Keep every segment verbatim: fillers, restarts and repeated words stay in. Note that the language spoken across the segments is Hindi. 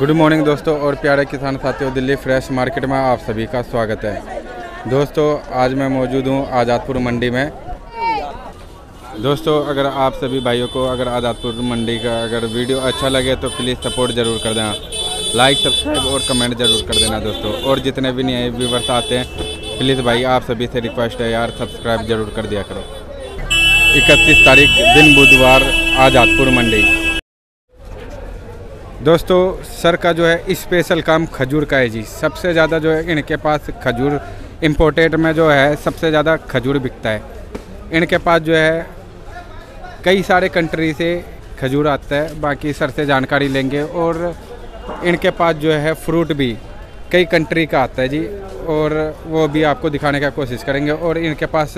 गुड मॉर्निंग दोस्तों और प्यारे किसान साथियों, दिल्ली फ्रेश मार्केट में आप सभी का स्वागत है। दोस्तों आज मैं मौजूद हूँ आज़ादपुर मंडी में। दोस्तों अगर आप सभी भाइयों को अगर आज़ादपुर मंडी का अगर वीडियो अच्छा लगे तो प्लीज़ सपोर्ट ज़रूर कर देना, लाइक सब्सक्राइब और कमेंट ज़रूर कर देना दोस्तों। और जितने भी नए व्यूवर्स आते हैं प्लीज़ भाई आप सभी से रिक्वेस्ट है यार, सब्सक्राइब ज़रूर कर दिया करो। इकतीस तारीख दिन बुधवार आज़ादपुर मंडी। दोस्तों सर का जो है स्पेशल काम खजूर का है जी। सबसे ज़्यादा जो है इनके पास खजूर इम्पोर्टेड में जो है सबसे ज़्यादा खजूर बिकता है। इनके पास जो है कई सारे कंट्री से खजूर आता है। बाकी सर से जानकारी लेंगे। और इनके पास जो है फ्रूट भी कई कंट्री का आता है जी, और वो भी आपको दिखाने का कोशिश करेंगे। और इनके पास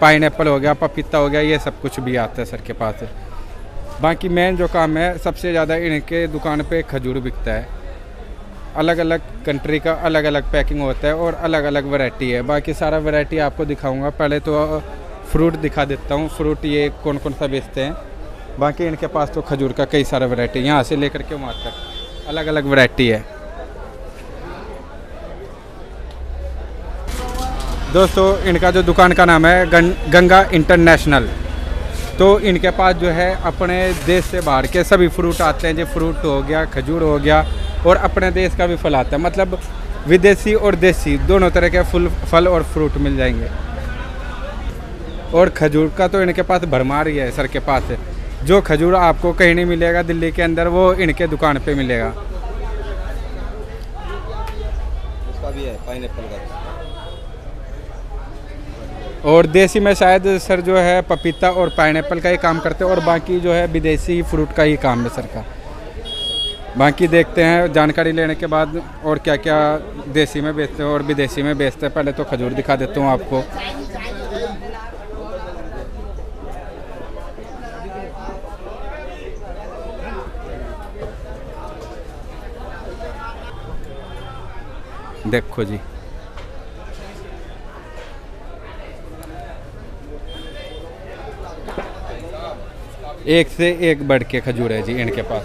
पाइनएप्पल हो गया, पपीता हो गया, ये सब कुछ भी आता है सर के पास। बाकी मेन जो काम है सबसे ज़्यादा इनके दुकान पे खजूर बिकता है। अलग अलग कंट्री का अलग अलग पैकिंग होता है और अलग अलग वैरायटी है। बाकी सारा वैरायटी आपको दिखाऊंगा। पहले तो फ्रूट दिखा देता हूँ, फ्रूट ये कौन कौन सा बेचते हैं। बाकी इनके पास तो खजूर का कई सारा वैरायटी, यहाँ से लेकर के वहाँ तक अलग अलग वैरायटी है। दोस्तों इनका जो दुकान का नाम है गंगा इंटरनेशनल। तो इनके पास जो है अपने देश से बाहर के सभी फ्रूट आते हैं। जो फ्रूट हो गया, खजूर हो गया, और अपने देश का भी फल आता है। मतलब विदेशी और देसी दोनों तरह के फल फल और फ्रूट मिल जाएंगे। और खजूर का तो इनके पास भरमार ही है सर के पास। जो खजूर आपको कहीं नहीं मिलेगा दिल्ली के अंदर वो इनके दुकान पे मिलेगा। उसका भी है पाइनएप्पल का। और देसी में शायद सर जो है पपीता और पाइनएप्पल का ही काम करते हैं, और बाकी जो है विदेशी फ्रूट का ही काम है सर का। बाकी देखते हैं जानकारी लेने के बाद और क्या क्या देसी में बेचते हैं और विदेशी में बेचते हैं। पहले तो खजूर दिखा देता हूँ आपको। देखो जी, एक से एक बढ़ के खजूर है जी इनके पास।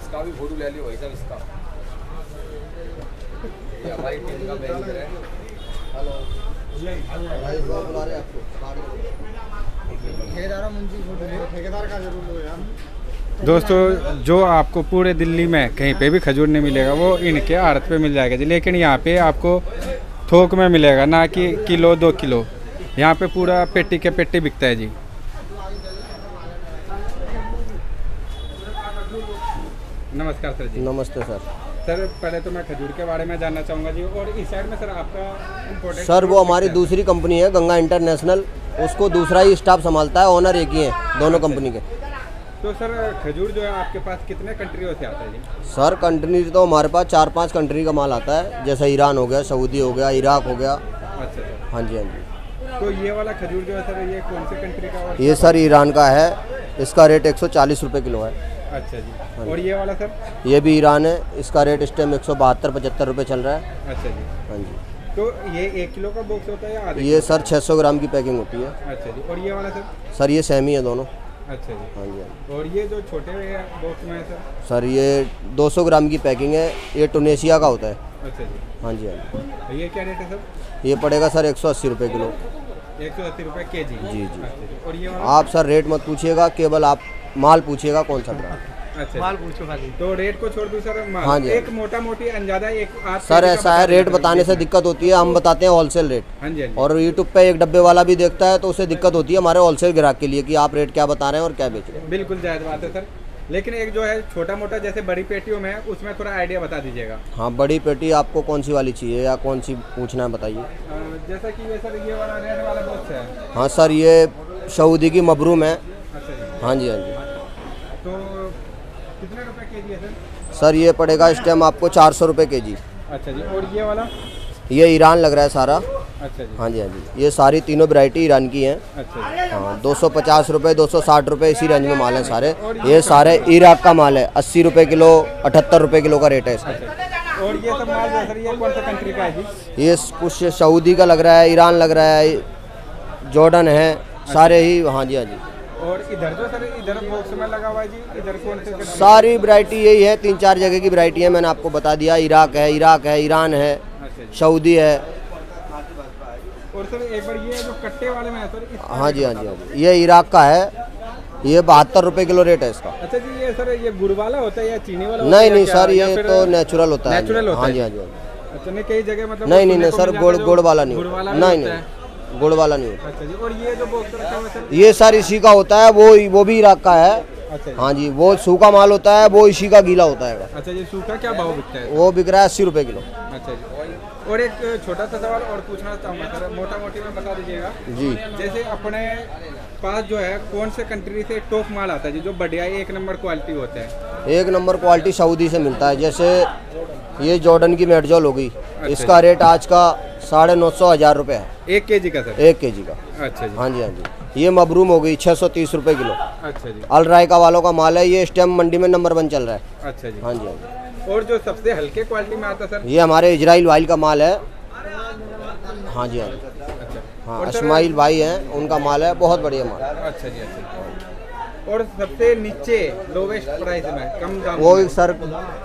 इसका भी फोटो ले लियो भाई, इसका ये हमारी टीम का मैनेजर है। हेलो दोस्तों, जो आपको पूरे दिल्ली में कहीं पे भी खजूर नहीं मिलेगा वो इनके आड़त पे मिल जाएगा जी। लेकिन यहाँ पे आपको थोक में मिलेगा, ना कि किलो दो किलो। यहाँ पे पूरा पेटी के पेटी बिकता है जी। नमस्कार सर जी। नमस्ते सर। सर पहले तो मैं खजूर के बारे में जानना चाहूँगा जी, और इस साइड में सर आपका। सर वो हमारी दूसरी कंपनी है गंगा इंटरनेशनल, उसको दूसरा ही स्टाफ संभालता है। ओनर एक ही है दोनों कंपनी के। तो सर खजूर जो है आपके पास कितने कंट्रियों से आता है जी? सर कंट्री तो हमारे पास चार पांच कंट्री का माल आता है, जैसे ईरान हो गया, सऊदी हो गया, इराक हो गया। अच्छा सर। हाँ जी हाँ जी। तो ये वाला खजूर जो है सर ये कौन सी कंट्री का? ये सर ईरान का है, इसका रेट एक सौ चालीस रुपये किलो है। अच्छा जी। और ये वाला सर? ये भी ईरान है, इसका रेट इस टाइम एक सौ बहत्तर पचहत्तर रुपये चल रहा है। अच्छा जी। हाँ जी। तो ये एक किलो का बॉक्स होता है या आधा? ये सर छः सौ ग्राम की पैकिंग होती है। अच्छा जी। और ये वाला सर? सर ये सेमी है दोनों। अच्छा जी। हाँ जी। और ये जो छोटे बॉक्स में है सर? सर ये दो सौ ग्राम की पैकिंग है, ये टोनेशिया का होता है। अच्छा जी। हाँ जी हाँ जी। ये क्या रेट है सर? ये पड़ेगा सर एक सौ अस्सी रुपये किलो। एक सौ अस्सी रुपये के जी? जी जी। और ये आप सर रेट मत पूछिएगा, केवल आप माल पूछिएगा कौन सा ब्रांड। अच्छा माल पूछो खाली, तो रेट को छोड़ दूं सर? हाँ जी। एक मोटा मोटी अंदाजा एक सर ऐसा है, रेट बताने से दिक्कत होती है। हम बताते हैं होलसेल रेट। हाँ जी। और यूट्यूब पे एक डब्बे वाला भी देखता है तो उसे दिक्कत होती है हमारे होलसेल ग्राहक के लिए कि आप रेट क्या बता रहे हैं और क्या बेच रहे हैं। बिल्कुल जायज बात है सर, लेकिन एक जो है छोटा मोटा जैसे बड़ी पेटियों में उसमें थोड़ा आइडिया बता दीजिएगा। हाँ बड़ी पेटी आपको कौन सी वाली चाहिए या कौन सी पूछना है बताइए। जैसा कि ये सर ये वाला रेड वाला बॉक्स है। हाँ सर ये सऊदी की मबरूम है। हाँ जी हाँ जी। तो कितने रुपए केजी है सर? सर ये पड़ेगा इस टाइम आपको चार सौ रुपये के जी। अच्छा जी। और ये वाला? ये ईरान लग रहा है सारा। अच्छा जी। हाँ जी हाँ जी, ये सारी तीनों वैरायटी ईरान की हैं। अच्छा। हाँ, दो सौ पचास रुपये, दो सौ साठ रुपये, इसी रेंज में माल है सारे। ये सारे इराक का माल है, अस्सी रुपये किलो, अठहत्तर रुपये किलो का रेट है इसका। और ये सब माल जो है ये कौन सा कंट्री का है? ये कुछ सऊदी का लग रहा है, ईरान लग रहा है, जॉर्डन है, सारे ही। हाँ जी हाँ जी। और इधर जो सर इधर बॉक्स में लगा हुआ है जी, इधर कौन से सारी वैरायटी यही है, तीन चार जगह की वैरायटी है, मैंने आपको बता दिया। इराक है, इराक है, ईरान है, सऊदी है। और सर एक बार ये जो कट्टे वाले में है सर। हाँ जी हाँ जी हाँ जी, ये इराक का है, ये बहत्तर रुपए किलो रेट है इसका। अच्छा जी। ये सर ये गुड़ वाला होता है या चीनी वाला? नहीं नहीं सर, ये तो नेचुरल होता है। हाँ जी हाँ जी। अच्छा, नहीं कई जगह मतलब नहीं नहीं सर गुड़ गुड़ वाला नहीं, नहीं नहीं गुड़ वाला नहीं होता। अच्छा जी। और ये जो बॉक्स रखा हुआ है सर ये सर इसी का होता है, वो वो भी इराक का है। अच्छा। हाँ जी, वो सूखा माल होता है, वो इसी का गीला होता है। अच्छा जी। सूखा क्या भाव बिकता है? वो बिक रहा है अस्सी रुपए किलो। अच्छा जी। और एक छोटा सा सवाल और पूछना चाहूँगा सर, मोटा मोटी में बता दीजिएगा जी। जैसे अपने पास जो है कौन से कंट्री से टॉप माल आता है जी, जो बढ़िया एक नंबर क्वालिटी होता है? एक नंबर क्वालिटी सऊदी से मिलता है, जैसे ये जॉर्डन की मेडजोल हो गई। अच्छा। इसका रेट आज का साढ़े नौ सौ हजार रुपये है एक केजी का सर, एक केजी का। अच्छा जी। हाँ जी हाँ जी। ये मबरूम हो गई छः सौ तीस रुपये किलो। अच्छा जी। अलरायका वालों का माल है, ये इस टाइम मंडी में नंबर वन चल रहा है। अच्छा जी। हाँ जी हाँ जी। और जो सबसे हल्के क्वालिटी में आता सर? ये हमारे इजराइल भाई का माल है। हाँ जी हाँ जी। अच्छा। हाँ, इस्माइल भाई हैं, उनका माल है, बहुत बढ़िया माल। अच्छा जी। और सबसे नीचे लोवेस्ट प्राइस में कम दाम वो सर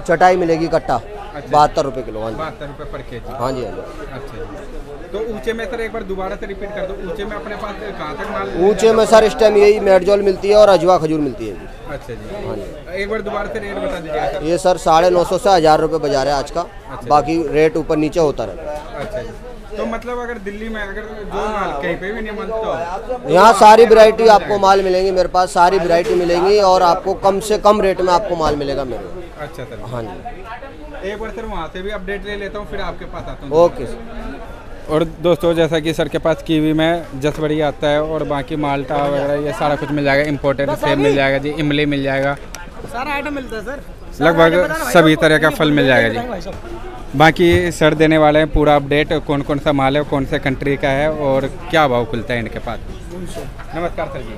चटाई मिलेगी कट्टा। अच्छा। बहत्तर रुपये किलो। हाँ जी। बहत्तर रुपये पर केजी। हाँ जी हाँ जी। अच्छा। तो ऊंचे में सर एक बार दोबारा से रिपीट कर दो, ऊंचे में अपने पास कहाँ तक माल? ऊंचे में सर इस टाइम यही मेडजोल मिलती है और अजवा खजूर मिलती है। अच्छा जी। हाँ जी। एक बार दोबारा से रेट बता दीजिएगा। ये सर साढ़े नौ सौ से हज़ार रुपये बाजार है आज का, बाकी रेट ऊपर नीचे होता रहता है। अच्छा जी। तो मतलब अगर दिल्ली में अगर जो माल कहीं पे भी नहीं मिलता, यहाँ सारी वैरायटी आपको माल मिलेंगी मेरे पास, सारी वैरायटी मिलेंगी और आपको कम से कम रेट में आपको माल मिलेगा मेरे। अच्छा सर। हाँ जी। एक बार सर वहाँ से भी अपडेट ले लेता हूँ, फिर आपके पास आता हूँ। ओके। और दोस्तों जैसा कि सर के पास कीवी में जसवरी आता है और बाकी माल्टा वगैरह ये सारा कुछ मिल जाएगा, इम्पोर्टेड सेब मिल जाएगा जी, इमली मिल जाएगा, सारा आइटम मिलता है सर, लगभग सभी तरह का फल मिल जाएगा जी। बाकी सर देने वाले हैं पूरा अपडेट, कौन कौन सा माल है, कौन से कंट्री का है और क्या भाव खुलता है इनके पास। नमस्कार सर जी।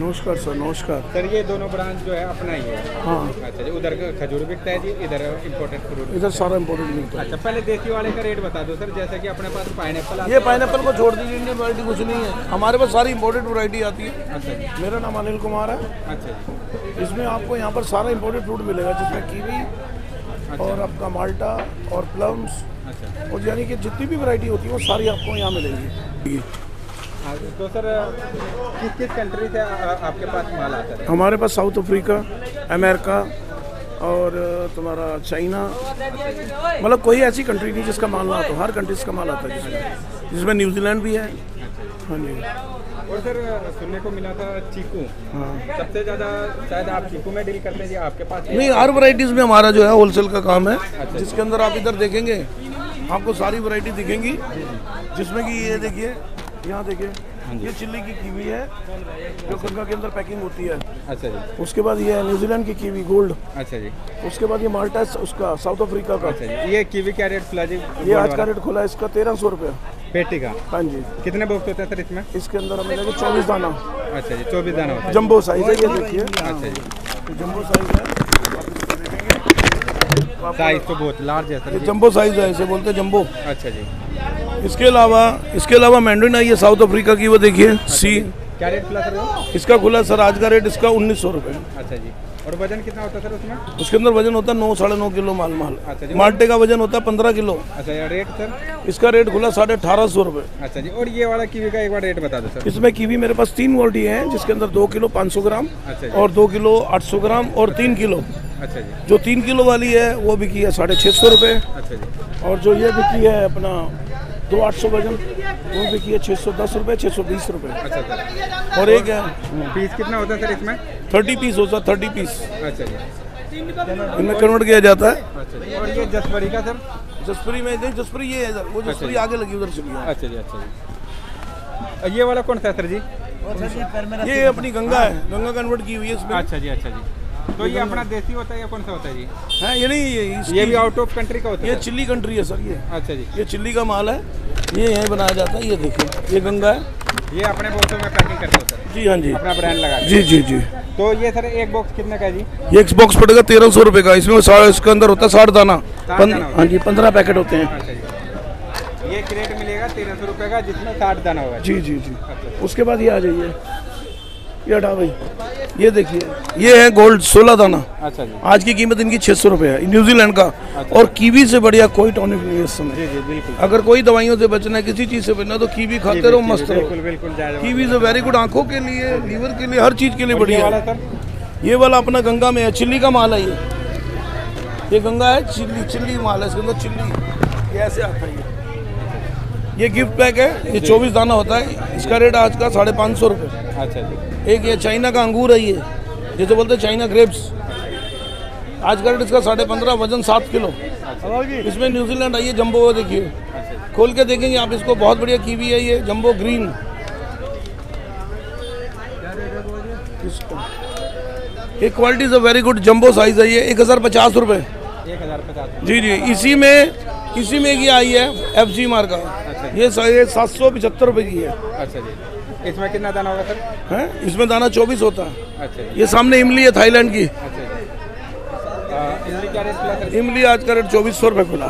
नमस्कार सर। नमस्कार सर। ये दोनों ब्रांच जो है अपना ही है? हाँ। अच्छा जी। उधर खजूर बिकता है जी, इधर इम्पोर्टेड फ्रूट, इधर सारा इम्पोर्टेड बिकता है। अच्छा, पहले देसी वाले का रेट बता दो सर, जैसे कि अपने पास पाइनएप्पल। ये पाइनएप्पल को छोड़ दीजिए, इंडियन वैरायटी कुछ नहीं है हमारे पास, सारी इम्पोर्टेड वैरायटी आती है। अच्छा जी। मेरा नाम अनिल कुमार है। अच्छा जी। इसमें आपको यहाँ पर सारा इम्पोर्टेड फ्रूट मिलेगा, जिसमें कीवी। अच्छा। और आपका माल्टा और प्लम्स। अच्छा। और यानी कि जितनी भी वैरायटी होती है वो सारी आपको यहाँ मिलेगी। तो सर किस किस कंट्री से आपके पास माल आता है? हमारे पास साउथ अफ्रीका, अमेरिका और तुम्हारा चाइना, मतलब कोई ऐसी कंट्री नहीं जिसका माल आता, हर कंट्रीज का माल आता है जिसमें जिसमें न्यूजीलैंड भी है। हाँ जी। और सर सुनने को मिला था चीकू। हाँ। सबसे ज़्यादा शायद आप चीकू में डील करते हैं जी, आपके पास? नहीं, हर वैराइटीज़ में हमारा जो है होलसेल का काम है। अच्छा। जिसके अंदर आप इधर देखेंगे आपको सारी वैरायटी दिखेंगी, जिसमें कि ये देखिए, यहाँ देखिए, ये चिल्ली की कीवी है जो गंगा के अंदर पैकिंग होती है। अच्छा जी। उसके बाद ये न्यूजीलैंड की कीवी गोल्ड। अच्छा जी। उसके बाद ये माल्टा उसका साउथ अफ्रीका का। अच्छा जी। ये कीवी क्या रेट खुला जी? ये आज का रेट खुला है इसका तेरह सौ रुपये पेटी का। हाँ जी। कितने बॉक्स होते हैं सर इसमें? इसके अंदर हमें चौबीस दाना। अच्छा जी। चौबीस दाना जम्बो साइज है, ये देखिए। अच्छा जी। जम्बो साइज है, साइज तो बहुत लार्ज है, जम्बो साइज है, इसे बोलते हैं जम्बो। अच्छा जी। इसके अलावा इसके अलावा मैंड्रिन आई है साउथ अफ्रीका की, वो देखिए। अच्छा सी। क्या रेट खुला सर इसका? खुला सर आज का रेट इसका उन्नीस सौ रुपये। अच्छा जी। और वजन कितना होता है सर उसमें? उसके अंदर वजन होता है नौ साढ़े नौ किलो माल माल। अच्छा जी। माल्टे का वजन होता है पंद्रह किलो। अच्छा। यार रेट सर इसका रेट खुला साढ़े अठारह सौ रुपये। अच्छा जी। और ये वाला कीवी का एक बार रेट बता दो सर। इसमें कीवी मेरे पास तीन वॉल्टी है, जिसके अंदर दो किलो पाँच सौ ग्राम और दो किलो आठ सौ ग्राम और तीन किलो। अच्छा जी। जो तीन किलो वाली है वो बिकी है साढ़े छः सौ रुपये। अच्छा जी। और जो ये बिकी है अपना दो आठ सौ वजन वो बिकी है छः सौ दस रुपये, छः सौ बीस रुपये। अच्छा सर। और एक है पीस कितना होता है सर इसमें? थर्टी पीस होता है, थर्टी पीस। अच्छा जी। इनमें कन्वर्ट किया जाता है। अच्छा। और ये जसपुरी का सर? जसपुरी में नहीं, जसपुरी ये है सर, वो जसपुरी आगे लगी उधर चली। अच्छा जी। अच्छा जी। ये वाला कौन सा है सर जी? ये अपनी गंगा है, गंगा कन्वर्ट की हुई है इसमें। अच्छा जी। अच्छा जी। तो ये अपना देसी होता है या कौन सा होता है जी? हाँ ये नहीं, ये ये भी आउट ऑफ कंट्री का होता है। ये चिल्ली कंट्री है सर ये। अच्छा जी, ये चिल्ली का माल है, ये यहीं बनाया जाता है। ये देखिए ये गंगा है, ये अपने बोतल में पैकिंग करते होता है। जी हाँ जी, अपना ब्रांड लगा। जी जी जी। तो ये सर एक बॉक्स कितने का जी? ये एक बॉक्स पड़ेगा तेरह सौ रुपये का। इसमें इसके अंदर होता है साठ दाना। हाँ जी, पंद्रह पैकेट होते हैं। ये क्रेट मिलेगा तेरह सौ रुपये का, जिसमें साठ दाना होगा। जी जी जी। उसके बाद ये आ जाइए, ये हटा भाई, ये देखिए ये है गोल्ड सोला दाना। अच्छा जी। आज की कीमत इनकी छः सौ रुपये है न्यूजीलैंड का। अच्छा। और कीवी से बढ़िया कोई टॉनिक नहीं है इस समय। जी जी बिल्कुल। अगर कोई दवाइयों से बचना है, किसी चीज़ से बचना है, तो कीवी खाते रहो, मस्त रहो। बिल्कुल बिल्कुल। कीवी से वेरी गुड, आँखों के लिए, लीवर के लिए, हर चीज़ के लिए बढ़िया। ये वाला अपना गंगा में है, चिल्ली का माल है ये। ये गंगा है, चिल्ली चिल्ली माल है, इसके अंदर चिल्ली ये ऐसे आता है। ये गिफ्ट पैक है, ये चौबीस दाना होता है। इसका रेट आज का साढ़े पाँच सौ रुपये। अच्छा जी। एक ये चाइना का अंगूर है, ये जैसे बोलते हैं चाइना ग्रेप्स, आज का रेट इसका साढ़े पंद्रह, वजन सात किलो। अच्छा। इसमें न्यूजीलैंड आई है जम्बो, वो देखिए। अच्छा। खोल के देखेंगे आप इसको, बहुत बढ़िया कीवी है ये जम्बो ग्रीन। ये quality is a very good, jumbo size है ये, एक हज़ार पचास रुपये। जी जी। इसी में इसी में की आई है एफ जी मार का। अच्छा। ये सात सौ पचहत्तर रुपये की है। अच्छा जी। इसमें कितना दाना होगा सर? हैं इसमें दाना चौबीस होता है। अच्छा। ये सामने इमली है थाईलैंड की। अच्छा। इमली का रेट? इमली आज का रेट चौबीस सौ रुपये खुला।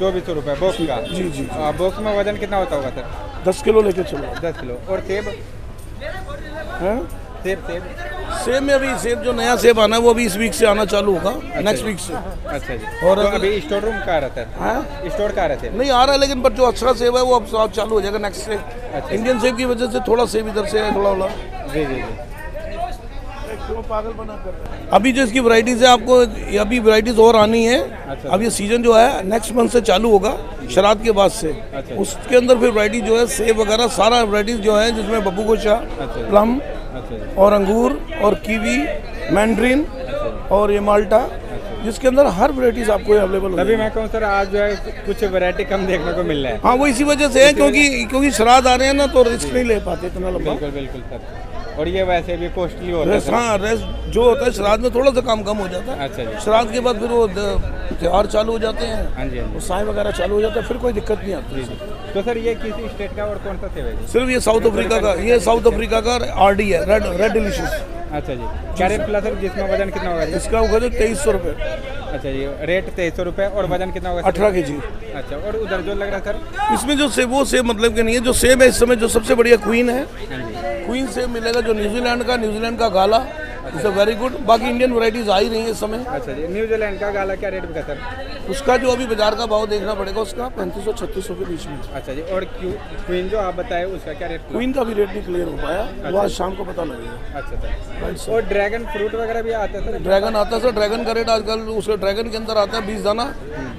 चौबीस सौ रुपये बॉक्स का? जी जी। बॉक्स में वजन कितना होता होगा सर? दस किलो लेके चलो। दस किलो। और सेब? हैं सेब सेब सेब में अभी सेब जो नया सेब आना है वो अभी इस वीक से आना चालू होगा। अच्छा, नेक्स्ट वीक से। अच्छा जी। और तो अभी स्टोर रूम का रहता है? स्टोर का रहता है नहीं आ रहा है, लेकिन पर जो अच्छा सेब है वो अब साफ चालू हो जाएगा नेक्स्ट से। अच्छा। इंडियन सेब की वजह से थोड़ा सेब इधर से थोड़ा थोड़ा। जी जी जी। पागल बना कर अभी जो इसकी वराइटीज़ है आपको, अभी वराइटीज़ और आनी है। अब ये सीजन जो है नेक्स्ट मंथ से चालू होगा शराब के बाद से, उसके अंदर फिर वराइटी जो है सेब वगैरह सारा वराइटीज़ जो है, जिसमें बब्बू गोशा, प्लम और अंगूर और कीवी, मैंड्रीन और ये माल्टा, जिसके अंदर हर वैरायटीज आपको अवेलेबल है। अभी मैं कहूँ सर आज जो है कुछ वैरायटी कम देखने को मिल रहा है। हाँ वो इसी वजह से है, क्योंकि क्योंकि श्राद्ध आ रहे हैं ना, तो रिस्क नहीं ले पाते इतना लंबा। बिल्कुल बिल्कुल सर। और ये वैसे भी कॉस्टली होता है। हाँ रेस्ट जो होता है श्राद्ध में थोड़ा सा काम कम हो जाता है। अच्छा। श्राद्ध के बाद फिर वो त्यौहार चालू हो जाते हैं। हाँ जी। वो साई वगैरह चालू हो जाता है, फिर कोई दिक्कत नहीं आती। तो सर ये किसी स्टेट का और कौन सा सेब है? सिर्फ ये साउथ अफ्रीका का, ये साउथ अफ्रीका का आर डी है, रेड रेड डिलीशियस। अच्छा जी। कैरेट प्लस जिसमें वजन कितना होगा? इसका होगा जो तेईस सौ रुपये। अच्छा जी। रेट तेईस सौ रुपये और वजन कितना होगा? अठारह के जी। अच्छा। और उधर जो लग रहा सर इसमें जो सेब, वो सेब मतलब के नहीं है, जो सेब है इस समय जो सबसे बढ़िया क्वीन है। क्वीन सेब मिलेगा जो न्यूजीलैंड का, न्यूजीलैंड का गाला। अच्छा। Very good. बाकी इंडियन वराइटीज़ आ ही रही है इस समय। अच्छा जी। न्यूजीलैंड का गाला क्या रेट का सर? उसका जो अभी बाजार का भाव देखना पड़ेगा, उसका पैंतीस सौ छत्तीस सौ के बीच में। अच्छा जी। और क्वीन जो आप बताए उसका क्या रेट? क्वीन का भी रेट नहीं क्लियर हो पाया। अच्छा। वो आज शाम को पता लगेगा। अच्छा सर। और ड्रैगन फ्रूट वगैरह भी आता है? ड्रैगन आता है सर, ड्रैगन का रेट आजकल उसके ड्रैगन के अंदर आता है बीस दाना,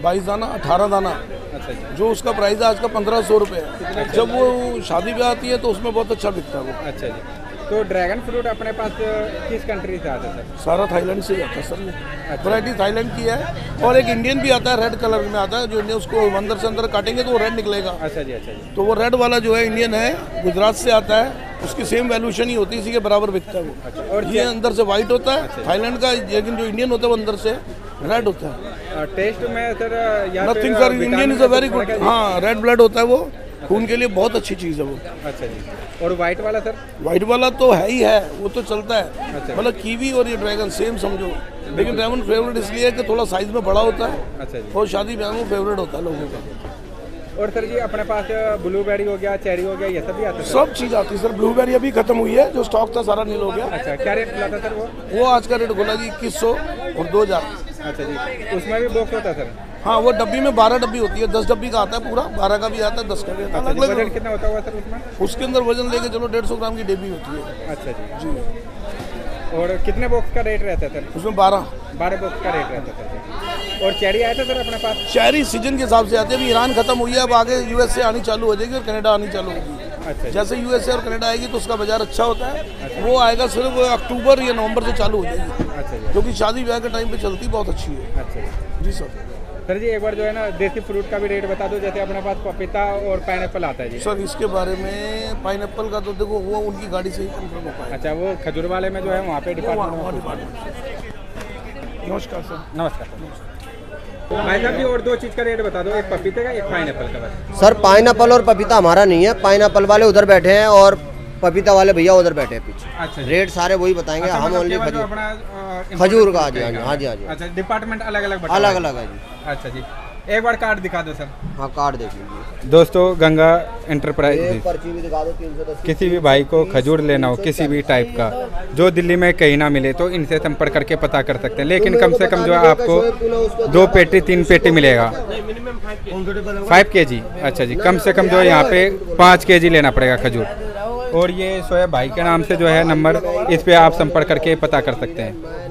बाईस दाना, अठारह दाना। अच्छा। जो उसका प्राइस है आज का पंद्रह सौ रुपये है। जब वो शादी पे आती है तो उसमें बहुत अच्छा बिकता है वो। अच्छा जी। तो ड्रैगन फ्रूट अपने पास किस कंट्री से आता है सर? सारा थाईलैंड से ही आता है सर। अच्छा। वैरायटी थाईलैंड की है, और एक इंडियन भी आता है रेड कलर में आता है, जो इंडियन उसको अंदर से अंदर काटेंगे तो वो रेड निकलेगा। अच्छा जी। अच्छा जी। तो वो रेड वाला जो है इंडियन है, गुजरात से आता है, उसकी सेम वैल्यूशन ही होती है, इसी के बराबर बिकता है वो। अच्छा। और ये अंदर से वाइट होता है थाईलैंड का, लेकिन जो इंडियन होता है वो अंदर से रेड होता है। टेस्ट में sir nothing sir, Indian is a very good. हाँ रेड ब्लड होता है वो, खून के लिए बहुत अच्छी चीज़ है वो। अच्छा जी। और वाइट वाला सर? वाइट वाला तो है ही है, वो तो चलता है। अच्छा। मतलब कीवी और ये ड्रैगन सेम समझो, लेकिन ड्रैगन फेवरेट इसलिए है कि थोड़ा साइज में बड़ा होता है। अच्छा जी। और शादी ब्याह में फेवरेट होता है लोगों का। और सर जी अपने पास ब्लू बेरी हो गया, चेरी हो गया, ये सब भी आता है? सब चीज़ आती है सर। ब्लू बेरी अभी खत्म हुई है, जो स्टॉक था सारा नील हो गया। अच्छा। क्या रेट खुला था सर वो? वो आज का रेट खुला जी इक्कीस सौ और दो हज़ार। अच्छा जी। उसमें भी बॉक्स होता है सर? हाँ वो डब्बी में बारह डब्बी होती है, दस डब्बी का आता है पूरा, बारह का भी आता है, दस का भी आता है। अलग अलग कितना होता हुआ सर उसमें? उसके अंदर वजन लेके चलो डेढ़ सौ ग्राम की डब्बी होती है। अच्छा जी। जी। और कितने बॉक्स का रेट रहता है सर उसमें? बारह बारह बॉक्स का रेट रहता था। और चेरी आया था सर अपने पास? चेरी सीजन के हिसाब से आती है, अभी ईरान खत्म हुई है, अब आगे यूएसए आनी चालू हो जाएगी और कनेडा आनी चालू होगी। अच्छा। जैसे यूएसए और कनेडा आएगी तो उसका बाजार अच्छा होता है। अच्छा। वो आएगा सिर्फ अक्टूबर या नवंबर से चालू हो जाएगी। अच्छा। क्योंकि शादी ब्याह के टाइम पे चलती बहुत अच्छी है। अच्छा जी सर। सर जी एक बार जो है ना देसी फ्रूट का भी रेट बता दो, जैसे अपने पास पपीता और पाइनएप्पल आता है जी। सर इसके बारे में पाइनएप्पल का तो देखो वो उनकी गाड़ी से ही कंफर्म हो पाएगा। अच्छा। वो खजूर वाले में जो है वहाँ पे डिपार्टमेंट? नमस्कार सर। नमस्कार भाई साहब, ये और दो चीज़ का रेट बता दो, एक पपीते का, एक पाइनएप्पल का। बस सर पाइनएप्पल और पपीता हमारा नहीं है, पाइनएप्पल वाले उधर बैठे हैं और पपीता वाले भैया उधर बैठे हैं पीछे। अच्छा, रेट सारे वही बताएंगे। अच्छा, हम ओनली खजूर खजूर का। जी हाँ जी हाँ जी हाँ जी। अच्छा, डिपार्टमेंट अलग अलग अलग अलग है जी। अच्छा जी, एक बार कार्ड दिखा दो सर। हाँ कार्ड देख लीजिए दोस्तों। गंगा इंटरप्राइज पर्ची भी दिखा दो। तीन सौ दस किसी भी भाई को खजूर लेना हो किसी भी टाइप का जो दिल्ली में कहीं ना मिले तो इनसे संपर्क करके पता कर सकते हैं, लेकिन कम से कम जो है आपको दो पेटी तीन पेटी मिलेगा फाइव के जी। अच्छा जी, कम से कम जो है यहाँ पे पाँच के जी लेना पड़ेगा खजूर। और ये सोयाब भाई के नाम से जो है नंबर, इस पर आप संपर्क करके पता कर सकते हैं।